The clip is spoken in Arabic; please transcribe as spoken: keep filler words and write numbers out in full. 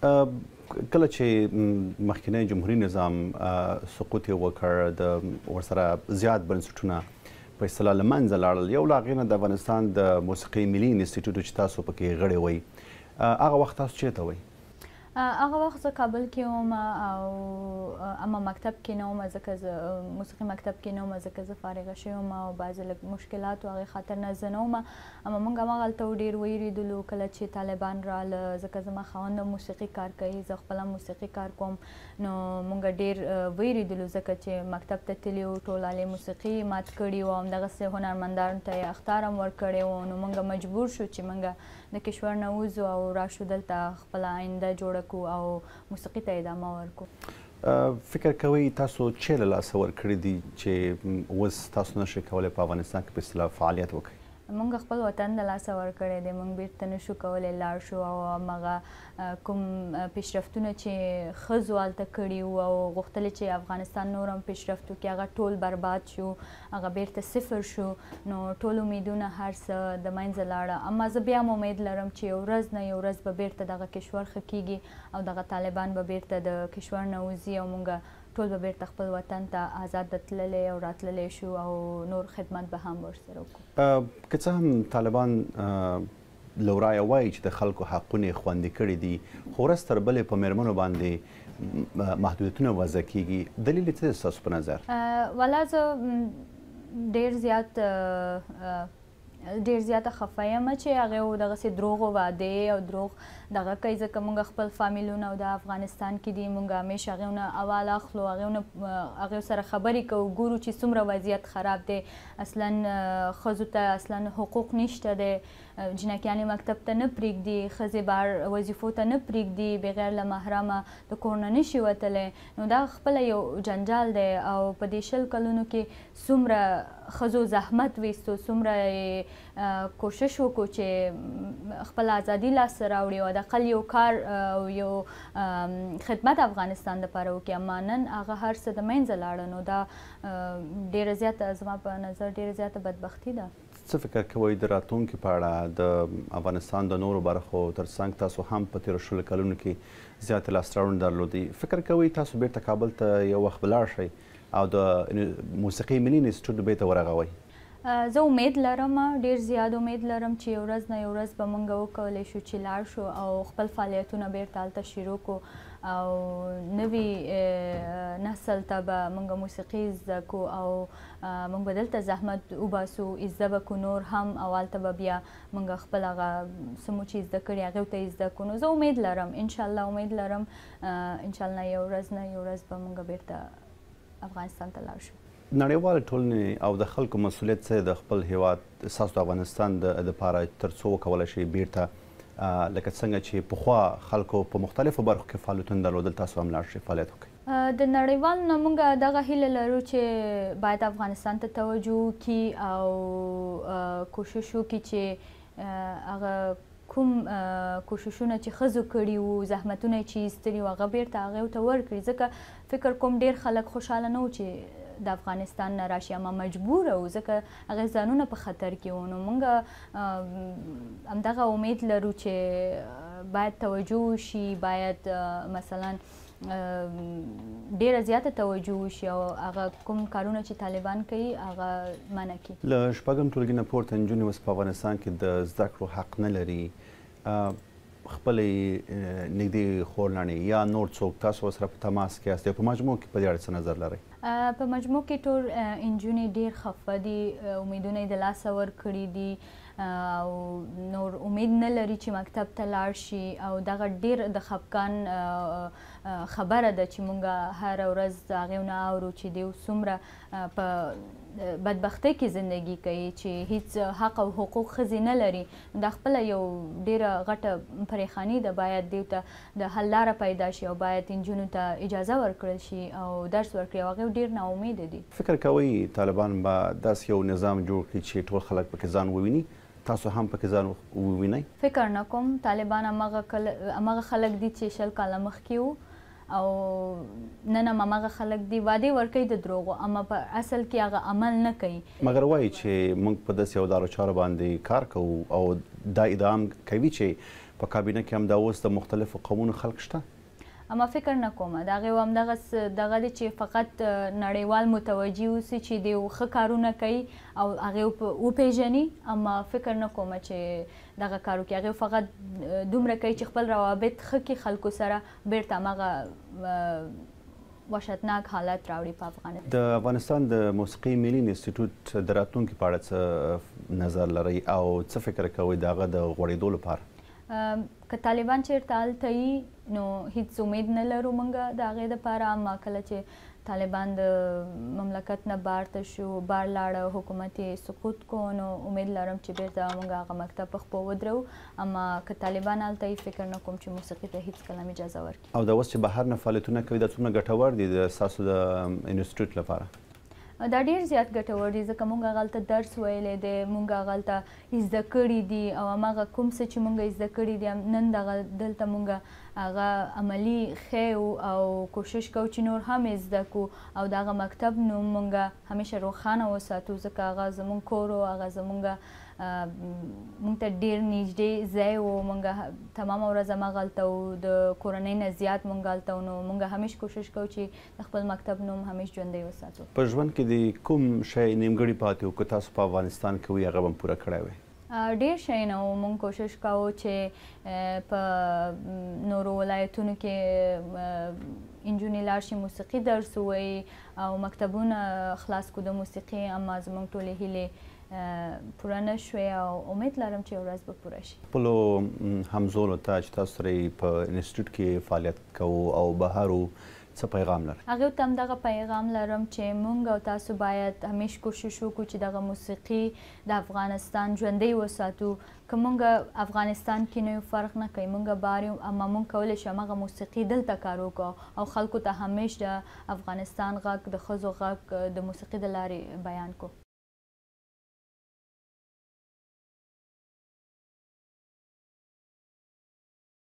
کله چې مخکنی جمهوری نظام سقوط یې وکړ د ورسره زیات بنسټونه په اصطلاح له منځه لاړل، یو له هغې نه د افغانستان د موسیقي ملي انسټیټیوټ چې تاسو پکې غړی وئ، هغه وخت تاسو چېرته وئ؟ هغه وخت زه کابل کې وم او اما مکتب کې نه وم، ځکه زه موسیقي مکتب کې نه وم، ځکه زه فارغه شوې وم او بعضې لږ مشکلاتو هغې خاطر نه زه نه وم. اما موږ هماغلته ډېر ویرېدلو کله چې طالبان راله، ځکه زما خاوند موسیقي کار کوي، زه خپله موسیقي کار کوم، نو موږ ډېر ویرېدلو ځکه چې مکتب ته تللي وو، ټول هلې موسیقي مات کړي وو، همدغسې هنرمندانو ته یې اخطار هم ورکړی وو. نو موږ مجبور شو چې موږ د کشور نه ووځو او راشو دلته خپله آینده جوړه او موسیقي ته ادامه ورکو. فکر کوئ تاسو چې له لاسه ورکړي دي چې اوس تاسو نشئ کولی په افغانستان کې په اصطلاح فعالیت وکړئ؟ موږ خپل وطن د لاسه ورکړی دی، موږ بیرته نشو کولی لاړ شو، او همغه کوم پیشرفتونه چې ښځو هلته کړي وو او غوښتلې چې افغانستان نور هم پیشرفت وکړي، هغه ټول برباد شو، هغه بیرته صفر شو. نو ټول امیدونه هر څه د منځه لاړه، اما زه بیا هم امید لرم چې یو ورځ نه یو ورځ به بیرته دغه کشور ښه کېږي او دغه طالبان به بیرته د کشور نه وځي او موږ ټول به بیرته خپل وطن ته آزاد تللی او راتللی شو او نور خدمت به هم ورسره وکړو. که څه هم طالبان له ورایه وایي چې د خلکو حقونه یې خوندي کړي دي، خو ورځ تر بلې په مېرمنو باندې محدودیتونه وضع کېږي، دلیل یې څه دی ستاسو په نظر؟ والا زه ډېر زیات ډېر زیاته خفه یمه چې هغې و دغسې دروغ وعدې او دروغ دغه کوي، ځکه موږ خپل فامیلونه او د افغانستان کې دي، موږ همیشه هغې نه اول اخلو، هغې سره خبرې کوو، ګورو چې څومره وضعیت خراب دی، اصلا ښځو ته اصلا حقوق نشته دی، جنکیان مکتب ته نه پرېږدي، ښځې بهر وظیفو ته نه پرېږدي، بغیر له محرمه د کور نه نشي وتلی. نو دا خپله یو جنجال دی او په دې شل کلونو کې څومره ښځو زحمت ویستو، څومره کوشش وکړو چې خپل ازادي لاسته راوړي او حداقل یو کار او یو خدمت افغانستان دپاره وکړي، اما نن هغه هر څه د منځه لاړه. نو دا ډېره زیاته زما په نظر ډېره زیاته بدبختي ده. څه فکر کوئ د راتلونکي په اړه؟ د افغانستان د نورو برخو تر څنګ تاسو هم په تېرو شلو کلونو کې زیاتې لاسته راوړنې درلودې، فکر کوئ تاسو بیرته کابل ته یو وخت به لاړ شئ او د موسیقي ملي انسټیټیوټ بیرته ورغوئ؟ زه امید لرم، ډېر زیات امید لرم چې یو ورځ نه یو ورځ به موږ وکولی شو چې لاړ شو او خپل فعالیتونه بیرته هلته شروع کړو او نوي نسل ته به موږ موسیقي زده کړو او موږ به دلته زحمت وباسو، زده به کړو نور هم او هلته به بیا موږ خپل هغه څه مو چې زده کړي هغې ته یې زده کړو. نو زه امید لرم، انشاءالله امید لرم، انشاءالله یو ورځ نه یو ورځ به موږ بیرته افغانستان ته لاړ شو. نړیوالې ټولنې او د خلکو مسؤلیت څه د خپل هیواد ستاسو د افغانستان دپاره تر څو وکولی شئ بیرته لکه څنګه چې پخوا خلکو په مختلفو برخو کې فعالیتونه درلودل تاسو هم لاړ شئ فعالیت وکړئ؟ د نړیوالو نه موږ دغه هیله لرو چې باید افغانستان ته توجه وکړي او کوشش وکړي چې هغه کوم کوششونه چې ښځو کړي وو، زحمتونه یې چې ایستلي وو، هغه بیرته هغې ته ورکړي، ځکه فکر کوم ډېر خلک خوشحاله نه وو چې د افغانستان نه راشي، اما مجبوره وو ځکه هغې ځانونه په خطر کې وو. نو موږ همدغه امید لرو چې باید توجه وشي، باید مثلا ډېره زیاته توجه وشي او هغه کوم کارونه چې طالبان کوي هغه منع کړي. له شپږم ټولګي نه پورته نجونې اوس په افغانستان کې د زده کړو حق نه لري، خپلې نږدې خورلڼې یا نور څوک تاسو سره په تماس کې یاست، په مجموع کې په دې اړه څه نظر لرئ؟ په مجموع کې ټول نجونې ډېر خفه دي، امیدونه یې د لاسه ورکړي دي او نور امید نه لري چې مکتب ته لاړ شي او دغه ډېر د خفقان خبره ده چې موږ هره ورځ د هغې نه اورو چې دوی څومره په بدبختۍ کې زندګي کوي چې هیڅ حق او حقوق ښځې نه لري. دا خپله یو ډېره غټه پریښاني ده، باید دوی ته د حل لاره پیدا شي او باید نجونو ته اجازه ورکړل شي او درس ورکړي او هغې ډېر ناامیده دي. فکر کوئ طالبان به داسې یو نظام جوړ کړي چې ټول خلک پکې ځان وویني، تاسو هم پکې ځان ووینئ؟ فکر نه کوم، طالبان همغه خلک دي چې شل کاله مخکې وو او نن هم همغه خلک دي، وعدې ورکوي د دروغو، اما په اصل کې هغه عمل نه کوي. مګر وایي چې موږ په داسې یو دارو چارو باندې کار کوو او دا ادعا کوي چې په کابینه کې هم دا اوس د مختلفو قومونو خلک شته؟ اما فکر نه کوم د هغې و همدغه دغه دی چې فقط نړیوال متوجه اوسي چې دی ښه کارونه کوي او هغې وپیژني، اما فکر نه کوم چې دغه کار وکړي. هغې فقط دومره کوي چې خپل روابط ښه کړي خلکو سره، بیرته همغه وحشتناک حالت راوړي په افغانستان. د افغانستان د موسیقي ملي انسټیټیوټ د راتلونکي په اړه څه نظر لرئ او څه فکر کوئ د هغه د غوړېدو لپاره؟ که طالبان چیرته هلته یي نو هیڅ امید نه لرو موږ د هغې دپاره، اما کله چې طالبان د مملکت نه بارته شو بار لاړه حکومت یې سقوط کړو نو امید لرم چې بیرته موږ هغه مکتب پخپو ودرو، اما که طالبان هلته یي فکر نه کوم چې موسیقي ته هیڅکله هم اجازه ورکړي. او دا اوس چې بهر نه فعالیتونه کوي دا څومره ګټور دي د ستاسو د انسټیټیوټ لپاره؟ دا ډېر زیات ګټور دي، ځکه موږ هغه هلته درس ویلی دی، موږ هغه هلته زده کړي دي او همغه کوم څه چې موږ زده کړي دي نن دغه دلته موږ هغه عملي ښیو او کوشش کوو چې نور هم یې زده کړو، او د هغه مکتب نوم موږ همیشه روښانه وساتو، ځکه هغه زموږ کور و، هغه زموږ موږ ته ډېر نږدې ځای و، موږ تمامه ورځ همغه هلته وو، د کورنۍ نه زیات موږ هلته وو، نو موږ همیشه کوشش کوو چې د خپل مکتب نوم همیشه ژوندی وساتو. په ژوند کې د کوم شی نیمګړي پاتې و که تاسو په افغانستان کې وي هغه به پوره کړی وی؟ ډېر شیونه و، موږ کوشش کوو چې په نورو ولایتونو کې انجونې لاړ شي موسیقي درس ووایي او مکتبونه خلاص کړو د موسیقي، اما زموږ ټولې هیلې پوره نه شوې او امید لرم چې یو ورځ به پوره شي. خپلو همزولو ته چې تاسو سره یې په انسټیټیوټ کې فعالیت کوو او بهر وو څه پیغام لرئ؟ هغې ته همدغه پیغام لرم چې موږ او تاسو باید همیش کوشش وکړو چې دغه موسیقي د افغانستان ژوندی وساتو، که موږ افغانستان کې نه یو فرق نه کوي، موږ بار یو، اما موږ کولی شو همغه موسیقي دلته کار وکړو او خلکو ته همیش د افغانستان غږ، د ښځو غږ د موسیقي د لارې بیان کړو.